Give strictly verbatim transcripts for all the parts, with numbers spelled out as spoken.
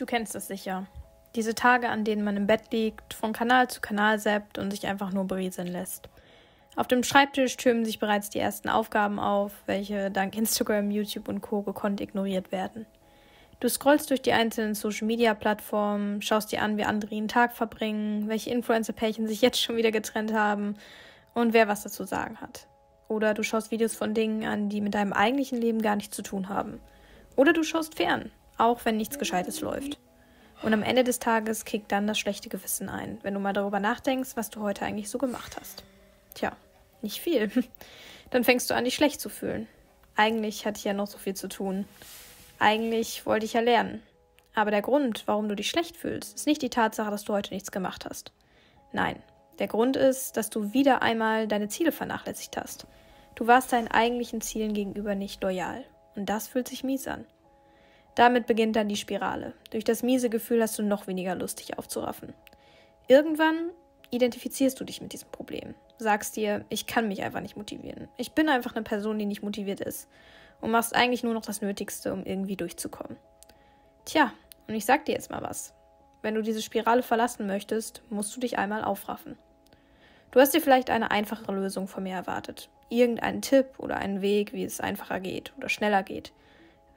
Du kennst das sicher. Diese Tage, an denen man im Bett liegt, von Kanal zu Kanal zappt und sich einfach nur berieseln lässt. Auf dem Schreibtisch türmen sich bereits die ersten Aufgaben auf, welche dank Instagram, YouTube und Co. gekonnt ignoriert werden. Du scrollst durch die einzelnen Social-Media-Plattformen, schaust dir an, wie andere ihren Tag verbringen, welche Influencer-Pärchen sich jetzt schon wieder getrennt haben und wer was dazu sagen hat. Oder du schaust Videos von Dingen an, die mit deinem eigentlichen Leben gar nichts zu tun haben. Oder du schaust fern, auch wenn nichts Gescheites läuft. Und am Ende des Tages kickt dann das schlechte Gewissen ein, wenn du mal darüber nachdenkst, was du heute eigentlich so gemacht hast. Tja, nicht viel. Dann fängst du an, dich schlecht zu fühlen. Eigentlich hatte ich ja noch so viel zu tun. Eigentlich wollte ich ja lernen. Aber der Grund, warum du dich schlecht fühlst, ist nicht die Tatsache, dass du heute nichts gemacht hast. Nein, der Grund ist, dass du wieder einmal deine Ziele vernachlässigt hast. Du warst deinen eigentlichen Zielen gegenüber nicht loyal. Und das fühlt sich mies an. Damit beginnt dann die Spirale. Durch das miese Gefühl hast du noch weniger Lust, dich aufzuraffen. Irgendwann identifizierst du dich mit diesem Problem. Sagst dir, ich kann mich einfach nicht motivieren. Ich bin einfach eine Person, die nicht motiviert ist. Und machst eigentlich nur noch das Nötigste, um irgendwie durchzukommen. Tja, und ich sag dir jetzt mal was. Wenn du diese Spirale verlassen möchtest, musst du dich einmal aufraffen. Du hast dir vielleicht eine einfachere Lösung von mir erwartet. Irgendeinen Tipp oder einen Weg, wie es einfacher geht oder schneller geht.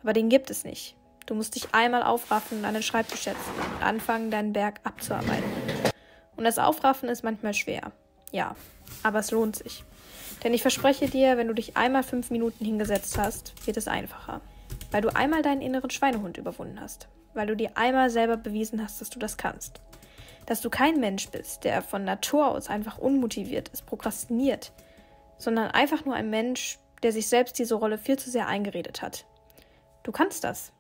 Aber den gibt es nicht. Du musst dich einmal aufraffen und an den Schreibtisch setzen und anfangen, deinen Berg abzuarbeiten. Und das Aufraffen ist manchmal schwer. Ja, aber es lohnt sich. Denn ich verspreche dir, wenn du dich einmal fünf Minuten hingesetzt hast, wird es einfacher. Weil du einmal deinen inneren Schweinehund überwunden hast. Weil du dir einmal selber bewiesen hast, dass du das kannst. Dass du kein Mensch bist, der von Natur aus einfach unmotiviert ist, prokrastiniert. Sondern einfach nur ein Mensch, der sich selbst diese Rolle viel zu sehr eingeredet hat. Du kannst das.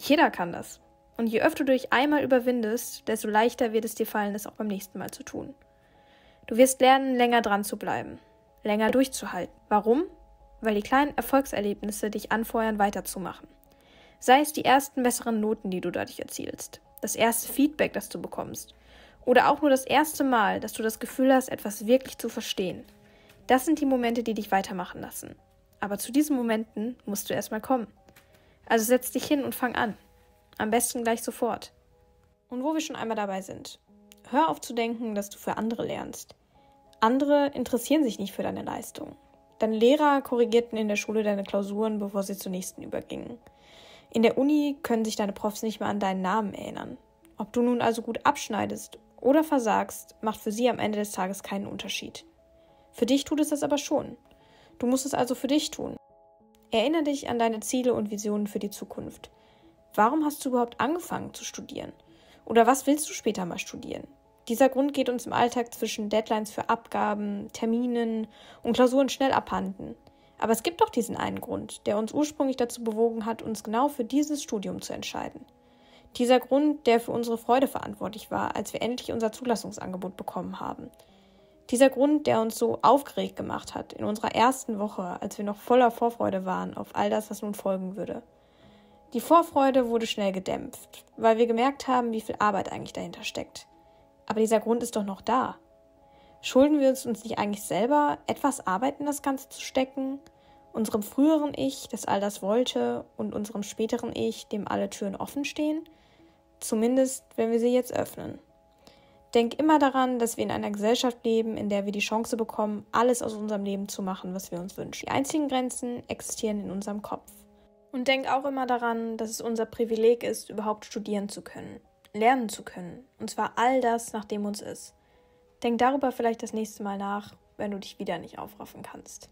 Jeder kann das. Und je öfter du dich einmal überwindest, desto leichter wird es dir fallen, es auch beim nächsten Mal zu tun. Du wirst lernen, länger dran zu bleiben. Länger durchzuhalten. Warum? Weil die kleinen Erfolgserlebnisse dich anfeuern, weiterzumachen. Sei es die ersten besseren Noten, die du dadurch erzielst, das erste Feedback, das du bekommst, oder auch nur das erste Mal, dass du das Gefühl hast, etwas wirklich zu verstehen. Das sind die Momente, die dich weitermachen lassen. Aber zu diesen Momenten musst du erstmal kommen. Also setz dich hin und fang an. Am besten gleich sofort. Und wo wir schon einmal dabei sind, hör auf zu denken, dass du für andere lernst. Andere interessieren sich nicht für deine Leistung. Deine Lehrer korrigierten in der Schule deine Klausuren, bevor sie zur nächsten übergingen. In der Uni können sich deine Profs nicht mehr an deinen Namen erinnern. Ob du nun also gut abschneidest oder versagst, macht für sie am Ende des Tages keinen Unterschied. Für dich tut es das aber schon. Du musst es also für dich tun. Erinnere dich an deine Ziele und Visionen für die Zukunft. Warum hast du überhaupt angefangen zu studieren? Oder was willst du später mal studieren? Dieser Grund geht uns im Alltag zwischen Deadlines für Abgaben, Terminen und Klausuren schnell abhanden. Aber es gibt doch diesen einen Grund, der uns ursprünglich dazu bewogen hat, uns genau für dieses Studium zu entscheiden. Dieser Grund, der für unsere Freude verantwortlich war, als wir endlich unser Zulassungsangebot bekommen haben. Dieser Grund, der uns so aufgeregt gemacht hat in unserer ersten Woche, als wir noch voller Vorfreude waren auf all das, was nun folgen würde. Die Vorfreude wurde schnell gedämpft, weil wir gemerkt haben, wie viel Arbeit eigentlich dahinter steckt. Aber dieser Grund ist doch noch da. Schulden wir uns uns nicht eigentlich selber, etwas Arbeit in das Ganze zu stecken? Unserem früheren Ich, das all das wollte, und unserem späteren Ich, dem alle Türen offen stehen? Zumindest, wenn wir sie jetzt öffnen. Denk immer daran, dass wir in einer Gesellschaft leben, in der wir die Chance bekommen, alles aus unserem Leben zu machen, was wir uns wünschen. Die einzigen Grenzen existieren in unserem Kopf. Und denk auch immer daran, dass es unser Privileg ist, überhaupt studieren zu können. Lernen zu können. Und zwar all das, nach dem uns ist. Denk darüber vielleicht das nächste Mal nach, wenn du dich wieder nicht aufraffen kannst.